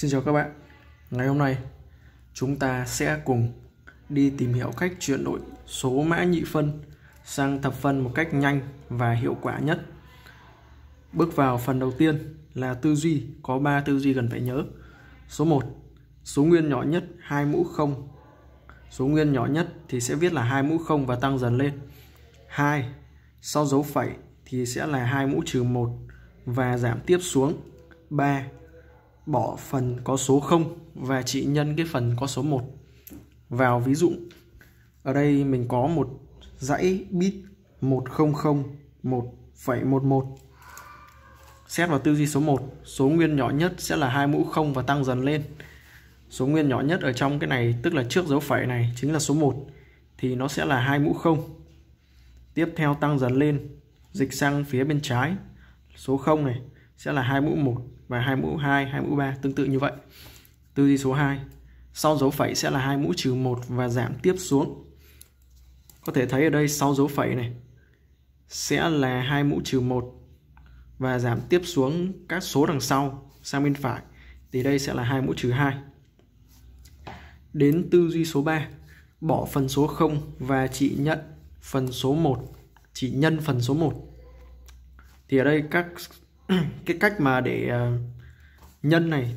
Xin chào các bạn, ngày hôm nay chúng ta sẽ cùng đi tìm hiểu cách chuyển đổi số mã nhị phân sang thập phân một cách nhanh và hiệu quả nhất. Bước vào phần đầu tiên là tư duy, có 3 tư duy cần phải nhớ. Số 1, số nguyên nhỏ nhất 2 mũ 0. Số nguyên nhỏ nhất thì sẽ viết là 2 mũ 0 và tăng dần lên. 2, sau dấu phẩy thì sẽ là 2 mũ trừ 1 và giảm tiếp xuống. 3, bỏ phần có số 0 và chỉ nhân cái phần có số 1. Vào ví dụ, ở đây mình có một dãy bit 100 1,11. Xét vào tư duy số 1, số nguyên nhỏ nhất sẽ là 2 mũ 0 và tăng dần lên. Số nguyên nhỏ nhất ở trong cái này, tức là trước dấu phẩy này, chính là số 1, thì nó sẽ là 2 mũ 0. Tiếp theo tăng dần lên, dịch sang phía bên trái, số 0 này sẽ là 2 mũ 1 và 2 mũ 2, 2 mũ 3, tương tự như vậy. Tư duy số 2, sau dấu phẩy sẽ là 2 mũ trừ 1 và giảm tiếp xuống. Có thể thấy ở đây sau dấu phẩy này sẽ là 2 mũ trừ 1 và giảm tiếp xuống các số đằng sau sang bên phải, thì đây sẽ là 2 mũ trừ 2. Đến tư duy số 3, bỏ phần số 0 và chỉ nhận phần số 1, chỉ nhân phần số 1. Thì ở đây cái cách mà để nhân này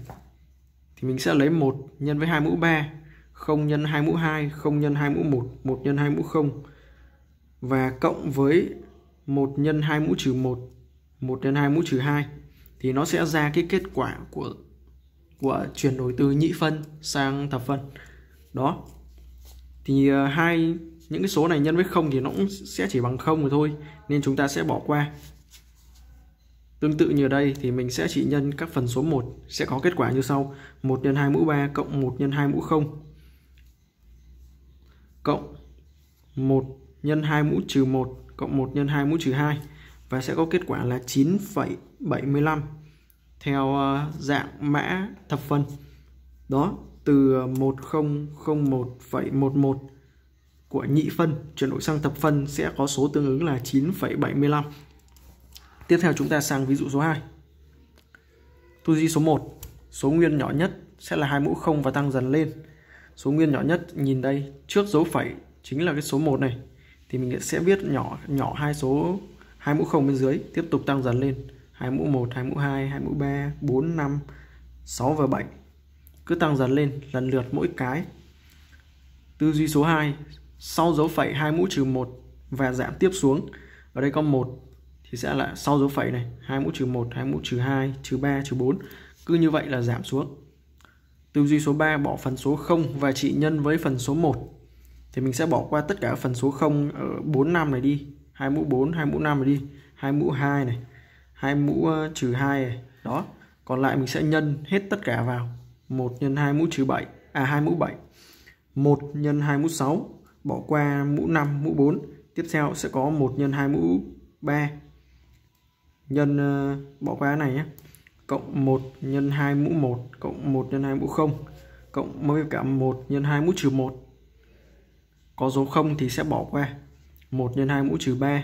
thì mình sẽ lấy 1 nhân với 2 mũ 3, 0 nhân 2 mũ 2, 0 nhân 2 mũ 1, 1 nhân 2 mũ 0 và cộng với 1 nhân 2 mũ trừ 1, 1 nhân 2 mũ trừ 2 thì nó sẽ ra cái kết quả của chuyển đổi từ nhị phân sang thập phân. Đó. Thì những cái số này nhân với 0 thì nó cũng sẽ chỉ bằng 0 thôi, nên chúng ta sẽ bỏ qua. Tương tự như đây thì mình sẽ chỉ nhân các phần số 1, sẽ có kết quả như sau: 1 nhân 2 mũ 3 cộng 1 nhân 2 mũ 0 cộng 1 nhân 2 mũ trừ 1 cộng 1 nhân 2 mũ trừ 2 và sẽ có kết quả là 9,75 theo dạng mã thập phân. Đó, từ 1001,11 của nhị phân chuyển đổi sang thập phân sẽ có số tương ứng là 9,75. Tiếp theo chúng ta sang ví dụ số 2. Tư duy số 1, số nguyên nhỏ nhất sẽ là 2 mũ 0 và tăng dần lên. Số nguyên nhỏ nhất nhìn đây, trước dấu phẩy chính là cái số 1 này, thì mình sẽ viết nhỏ hai số 2 mũ 0 bên dưới, tiếp tục tăng dần lên, 2 mũ 1, 2 mũ 2, 2 mũ 3, 4, 5, 6 và 7. Cứ tăng dần lên lần lượt mỗi cái. Tư duy số 2, sau dấu phẩy 2 mũ trừ 1 và giảm tiếp xuống. Ở đây có 1 thì sẽ là sau dấu phẩy này, 2 mũ trừ 1, 2 mũ trừ 2, trừ 3, trừ 4. Cứ như vậy là giảm xuống. Tư duy số 3, bỏ phần số 0 và chỉ nhân với phần số 1. Thì mình sẽ bỏ qua tất cả phần số 0 ở 4, 5 này đi. 2 mũ 4, 2 mũ 5 này đi. 2 mũ 2 này, 2 mũ trừ 2 này. Đó, còn lại mình sẽ nhân hết tất cả vào. 1 nhân 2 mũ trừ 7, 2 mũ 7. 1 nhân 2 mũ 6, bỏ qua mũ 5, mũ 4. Tiếp theo sẽ có 1 nhân 2 mũ 3. Nhân bỏ qua cái này nhé, cộng 1 nhân 2 mũ 1 cộng 1 nhân 2 mũ 0 cộng với cả 1 nhân 2 mũ trừ 1. Có dấu 0 thì sẽ bỏ qua. 1 nhân 2 mũ trừ 3,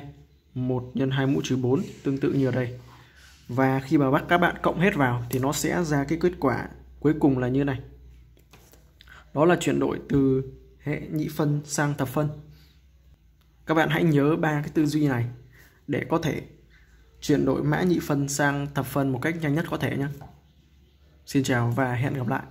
1 nhân 2 mũ trừ 4, tương tự như ở đây. Và khi mà các bạn cộng hết vào thì nó sẽ ra cái kết quả cuối cùng là như này. Đó là chuyển đổi từ hệ nhị phân sang thập phân. Các bạn hãy nhớ 3 cái tư duy này để có thể chuyển đổi mã nhị phân sang thập phân một cách nhanh nhất có thể nhé. Xin chào và hẹn gặp lại.